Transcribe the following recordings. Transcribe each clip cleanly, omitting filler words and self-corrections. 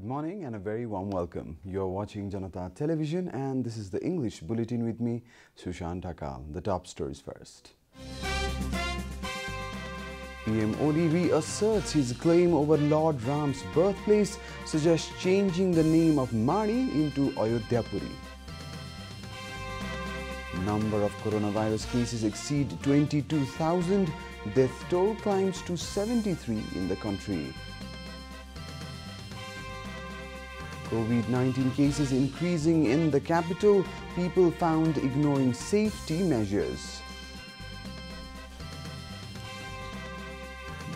Good morning and a very warm welcome. You're watching Janata Television and this is the English Bulletin with me, Sushan Takal. The top stories first. PM Oli reasserts his claim over Lord Ram's birthplace, suggests changing the name of Mari into Ayodhyapuri. Number of coronavirus cases exceed 22,000. Death toll climbs to 73 in the country. COVID-19 cases increasing in the capital, people found ignoring safety measures.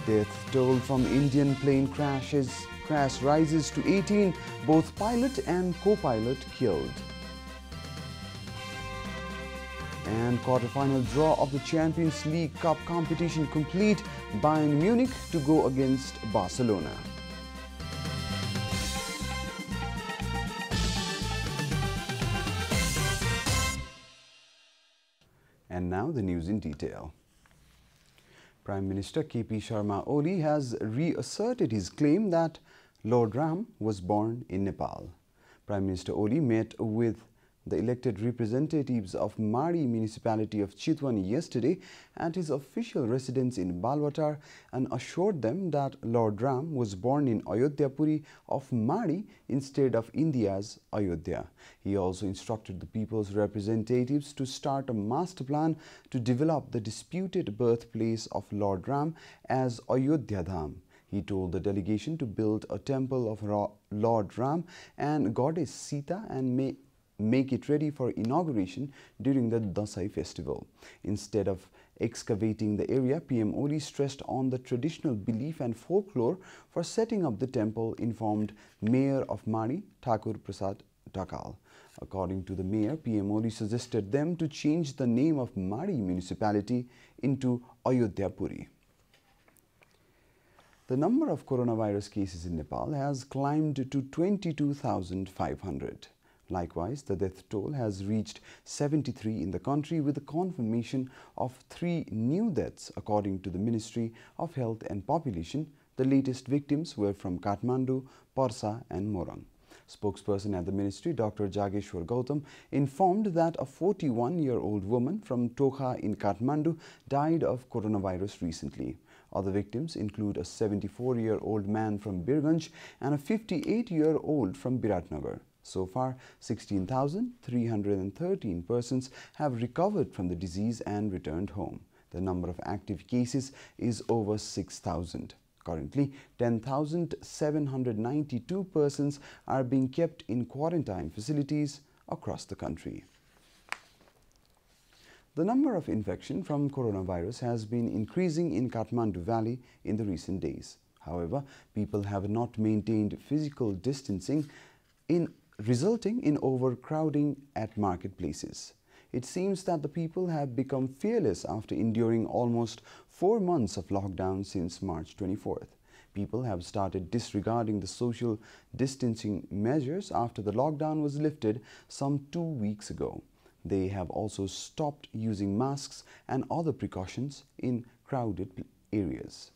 Death toll from Indian plane crash rises to 18, both pilot and co-pilot killed. And quarter-final draw of the Champions League Cup competition complete, Bayern Munich to go against Barcelona. And now the news in detail. Prime Minister K.P. Sharma Oli has reasserted his claim that Lord Ram was born in Nepal. Prime Minister Oli met with the elected representatives of Mari municipality of Chitwan yesterday at his official residence in Balwatar and assured them that Lord Ram was born in Ayodhyapuri of Mari instead of India's Ayodhya. He also instructed the people's representatives to start a master plan to develop the disputed birthplace of Lord Ram as Ayodhya Dham. He told the delegation to build a temple of Lord Ram and Goddess Sita and make it ready for inauguration during the Dasai festival. Instead of excavating the area, PM Oli stressed on the traditional belief and folklore for setting up the temple, informed Mayor of Mari, Thakur Prasad Takal. According to the mayor, PM Oli suggested them to change the name of Mari municipality into Ayodhyapuri. The number of coronavirus cases in Nepal has climbed to 22,500. Likewise, the death toll has reached 73 in the country with the confirmation of 3 new deaths according to the Ministry of Health and Population. The latest victims were from Kathmandu, Parsa and Morang. Spokesperson at the ministry, Dr. Jageshwar Gautam, informed that a 41-year-old woman from Tokha in Kathmandu died of coronavirus recently. Other victims include a 74-year-old man from Birganj and a 58-year-old from Biratnagar. So far, 16,313 persons have recovered from the disease and returned home. The number of active cases is over 6,000. Currently, 10,792 persons are being kept in quarantine facilities across the country. The number of infections from coronavirus has been increasing in Kathmandu Valley in the recent days. However, people have not maintained physical distancing, resulting in overcrowding at marketplaces. It seems that the people have become fearless after enduring almost 4 months of lockdown since March 24th. People have started disregarding the social distancing measures after the lockdown was lifted some 2 weeks ago. They have also stopped using masks and other precautions in crowded areas.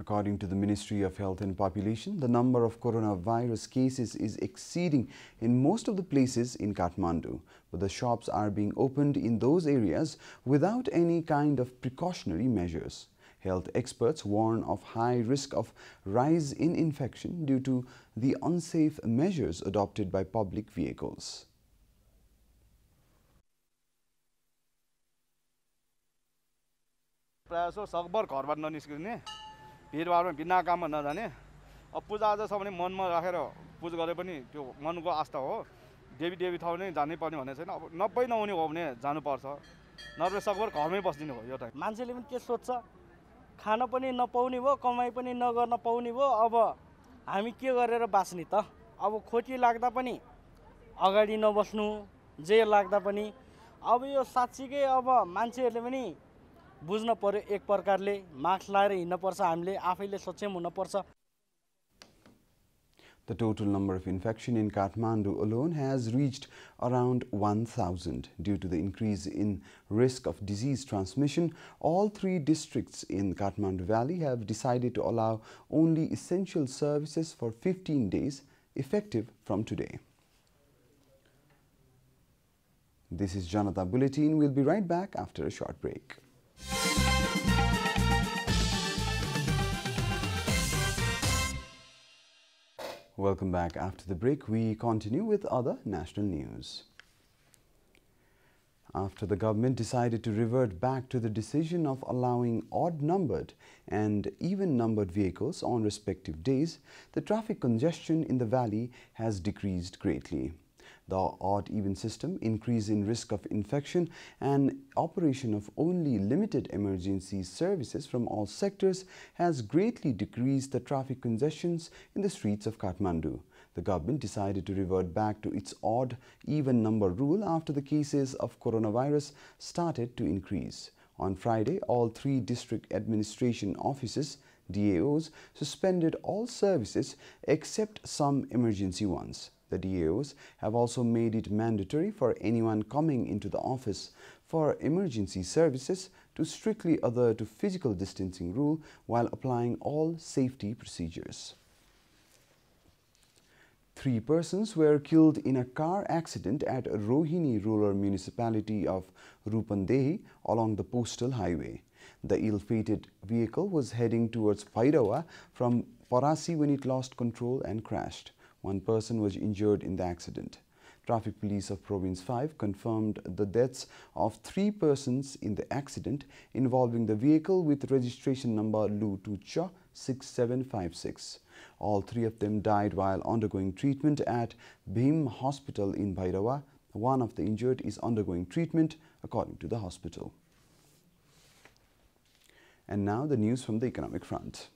According to the Ministry of Health and Population, the number of coronavirus cases is exceeding in most of the places in Kathmandu, but the shops are being opened in those areas without any kind of precautionary measures. Health experts warn of high risk of rise in infection due to the unsafe measures adopted by public vehicles. The The total number of infections in Kathmandu alone has reached around 1,000. Due to the increase in risk of disease transmission, all three districts in Kathmandu Valley have decided to allow only essential services for 15 days, effective from today. This is Janata Bulletin. We'll be right back after a short break. Welcome back. After the break, we continue with other national news. After the government decided to revert back to the decision of allowing odd-numbered and even-numbered vehicles on respective days, the traffic congestion in the valley has decreased greatly. The odd-even system, increase in risk of infection, and operation of only limited emergency services from all sectors has greatly decreased the traffic congestions in the streets of Kathmandu. The government decided to revert back to its odd-even number rule after the cases of coronavirus started to increase. On Friday, all three district administration offices, DAOs, suspended all services except some emergency ones. The DAOs have also made it mandatory for anyone coming into the office for emergency services to strictly adhere to physical distancing rule while applying all safety procedures. Three persons were killed in a car accident at Rohini rural municipality of Rupandehi along the postal highway. The ill-fated vehicle was heading towards Bhairawa from Parasi when it lost control and crashed. One person was injured in the accident. Traffic police of Province 5 confirmed the deaths of three persons in the accident involving the vehicle with registration number LUTUCHA 6756. All three of them died while undergoing treatment at Bhim Hospital in Bhairawa. One of the injured is undergoing treatment, according to the hospital. And now the news from the economic front.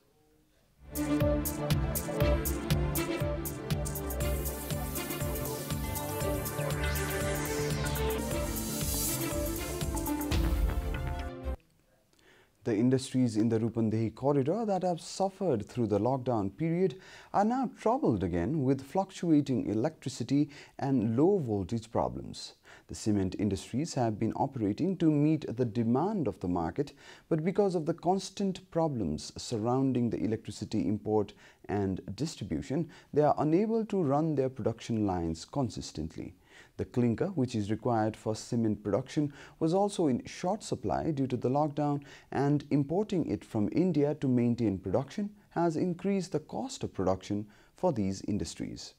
The industries in the Rupandehi corridor that have suffered through the lockdown period are now troubled again with fluctuating electricity and low voltage problems. The cement industries have been operating to meet the demand of the market, but because of the constant problems surrounding the electricity import and distribution, they are unable to run their production lines consistently. The clinker, which is required for cement production, was also in short supply due to the lockdown, and importing it from India to maintain production has increased the cost of production for these industries.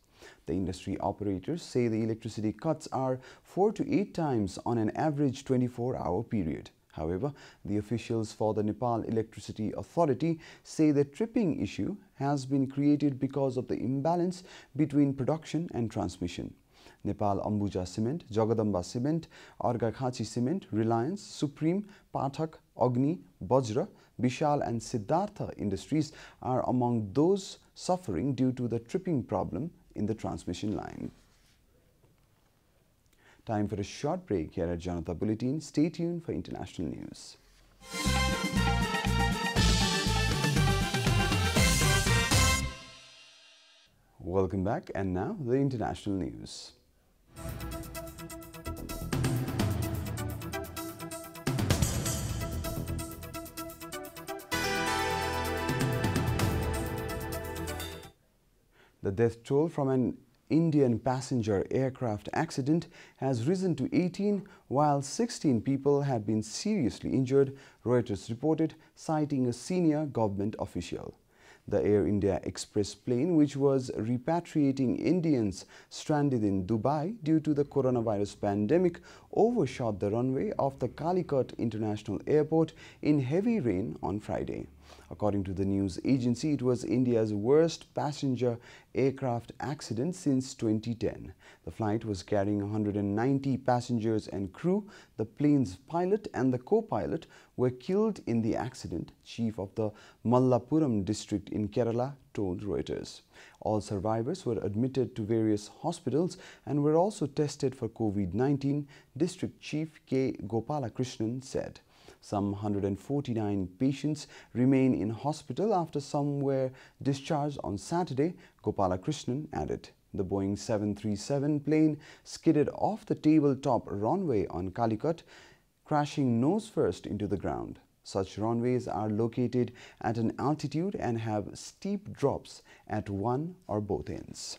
The industry operators say the electricity cuts are 4 to 8 times on an average 24-hour period. However, the officials for the Nepal Electricity Authority say the tripping issue has been created because of the imbalance between production and transmission. Nepal Ambuja Cement, Jagadamba Cement, Arghakhachi Cement, Reliance, Supreme, Pathak, Agni, Bajra, Vishal and Siddhartha industries are among those suffering due to the tripping problem in the transmission line. Time for a short break here at Janata Bulletin. Stay tuned for international news. Welcome back, and now the international news. The death toll from an Indian passenger aircraft accident has risen to 18, while 16 people have been seriously injured, Reuters reported, citing a senior government official. The Air India Express plane, which was repatriating Indians stranded in Dubai due to the coronavirus pandemic, overshot the runway of the Calicut International Airport in heavy rain on Friday. According to the news agency, it was India's worst passenger aircraft accident since 2010. The flight was carrying 190 passengers and crew. The plane's pilot and the co-pilot were killed in the accident, chief of the Mallapuram district in Kerala told Reuters. All survivors were admitted to various hospitals and were also tested for COVID-19, District Chief K. Gopalakrishnan said. Some 149 patients remain in hospital after some were discharged on Saturday, Gopalakrishnan added. The Boeing 737 plane skidded off the tabletop runway on Calicut, crashing nose-first into the ground. Such runways are located at an altitude and have steep drops at one or both ends.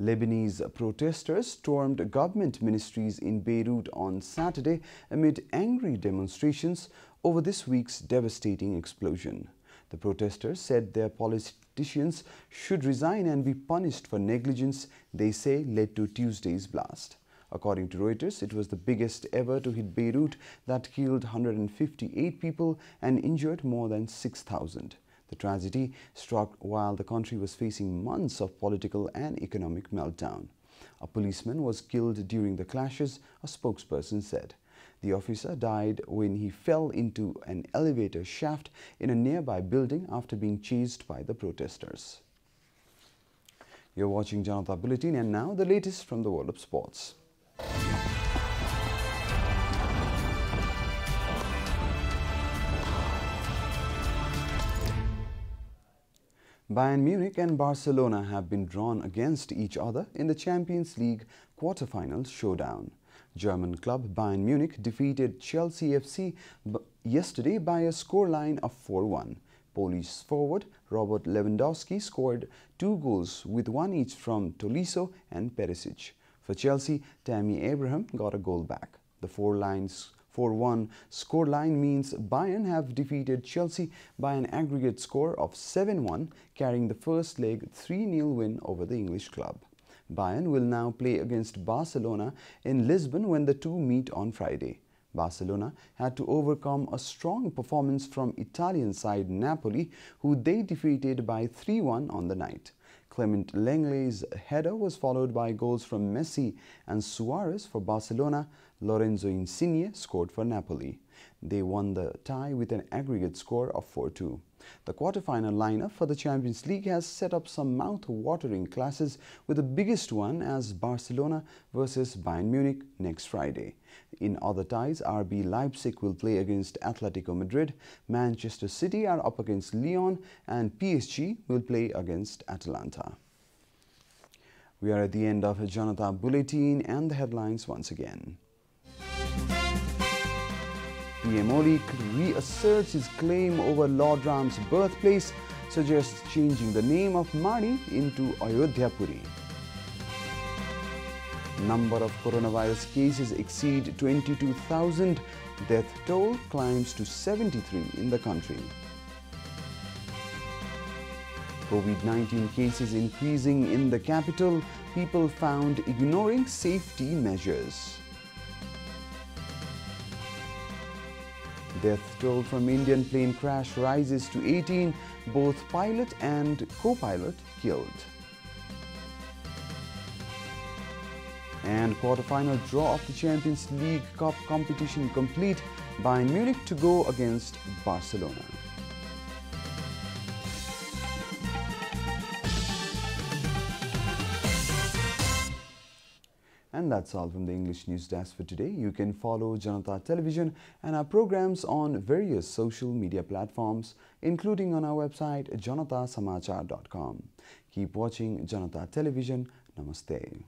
Lebanese protesters stormed government ministries in Beirut on Saturday amid angry demonstrations over this week's devastating explosion. The protesters said their politicians should resign and be punished for negligence they say led to Tuesday's blast. According to Reuters, it was the biggest ever to hit Beirut that killed 158 people and injured more than 6,000. The tragedy struck while the country was facing months of political and economic meltdown. A policeman was killed during the clashes, a spokesperson said. The officer died when he fell into an elevator shaft in a nearby building after being chased by the protesters. You're watching Janata Bulletin, and now the latest from the world of sports. Bayern Munich and Barcelona have been drawn against each other in the Champions League quarterfinal showdown. German club Bayern Munich defeated Chelsea FC yesterday by a scoreline of 4-1. Polish forward Robert Lewandowski scored two goals with one each from Tolisso and Perisic. For Chelsea, Tammy Abraham got a goal back. The 4-1 scoreline means Bayern have defeated Chelsea by an aggregate score of 7-1, carrying the first leg 3-0 win over the English club. Bayern will now play against Barcelona in Lisbon when the two meet on Friday. Barcelona had to overcome a strong performance from Italian side Napoli, who they defeated by 3-1 on the night. Clement Lenglet's header was followed by goals from Messi and Suarez for Barcelona. Lorenzo Insigne scored for Napoli. They won the tie with an aggregate score of 4-2. The quarterfinal lineup for the Champions League has set up some mouth-watering clashes, with the biggest one as Barcelona versus Bayern Munich next Friday. In other ties, RB Leipzig will play against Atletico Madrid, Manchester City are up against Lyon, and PSG will play against Atalanta. We are at the end of Janata Bulletin, and the headlines once again. PM Oli reasserts his claim over Lord Ram's birthplace, suggests changing the name of Madi into Ayodhyapuri. Number of coronavirus cases exceed 22,000. Death toll climbs to 73 in the country. COVID-19 cases increasing in the capital. People found ignoring safety measures. Death toll from Indian plane crash rises to 18, both pilot and co-pilot killed. And quarterfinal draw of the Champions League Cup competition complete, Bayern Munich to go against Barcelona. And that's all from the English News Desk for today. You can follow Janata Television and our programs on various social media platforms, including on our website janatasamachar.com. Keep watching Janata Television. Namaste.